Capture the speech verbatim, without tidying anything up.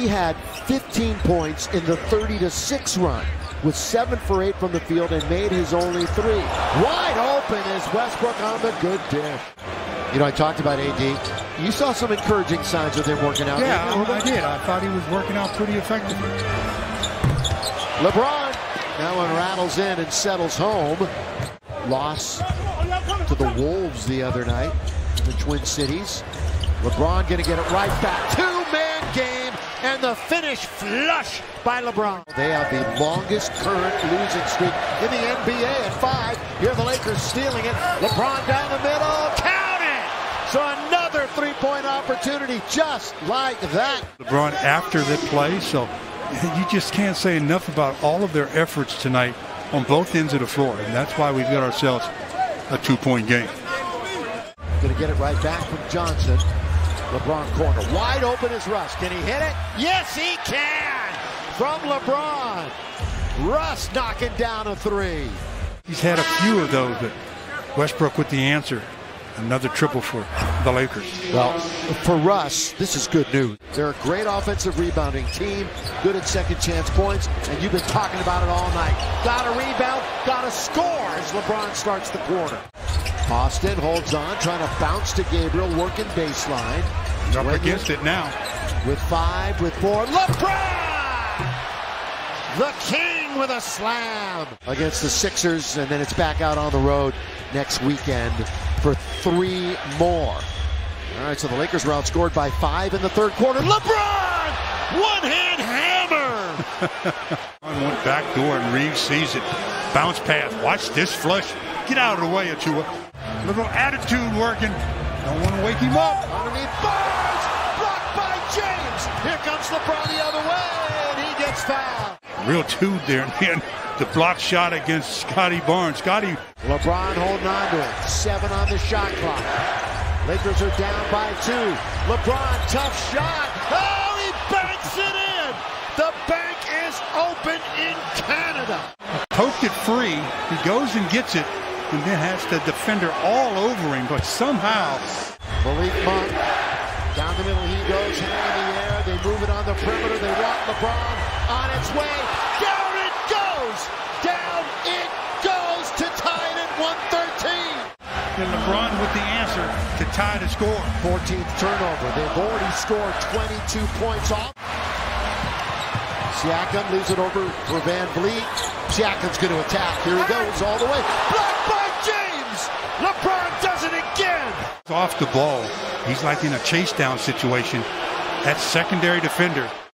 he had fifteen points in the thirty to six run, with seven for eight from the field and made his only three. Wide open is Westbrook on the good dish. You know, I talked about A D. You saw some encouraging signs of him working out. Yeah, I, I did. I thought he was working out pretty effectively. LeBron, that one rattles in and settles home. Loss to the Wolves the other night in the Twin Cities. LeBron going to get it right back. Two-man game, and the finish flush by LeBron. They have the longest current losing streak in the N B A at five. Here the Lakers stealing it. LeBron down the middle. So another three-point opportunity just like that. LeBron after that play, so you just can't say enough about all of their efforts tonight on both ends of the floor, and that's why we've got ourselves a two-point game. Gonna get it right back from Johnson. LeBron corner, wide open is Russ. Can he hit it? Yes, he can! From LeBron. Russ knocking down a three. He's had a few of those, but Westbrook with the answer. Another triple for the Lakers. Well, for Russ, this is good news. They're a great offensive rebounding team, good at second chance points, and you've been talking about it all night. Got a rebound, got a score as LeBron starts the quarter. Austin holds on, trying to bounce to Gabriel, working baseline. He's up against it now. With five, with four, LeBron! The king with a slam! Against the Sixers, and then it's back out on the road next weekend for three more. All right, so the Lakers were outscored by five in the third quarter. LeBron! One-hand hammer! Went back door and Reeves sees it. Bounce pass. Watch this flush. Get out of the way, Achua. Little attitude working. Don't want to wake him up. Underneath Barnes! Blocked by James! Here comes LeBron the other way, and he gets fouled. Real two there, man. The block shot against Scotty Barnes. Scotty. LeBron holding on to it. Seven on the shot clock. Lakers are down by two. LeBron, tough shot. Oh, he banks it in. The bank is open in Canada. Poked it free. He goes and gets it, and then has the defender all over him, but somehow. Malik Monk. Down the middle he goes, hand in the air. They move it on the perimeter. They walk LeBron on its way. Down! Down it goes to tie it at one thirteen. And LeBron with the answer to tie the score. fourteenth turnover. They've already scored twenty-two points off. Siakam leaves it over for Van Vliet. Siakam's going to attack. Here he goes all the way. Blocked by James. LeBron does it again. Off the ball. He's like in a chase down situation. That secondary defender.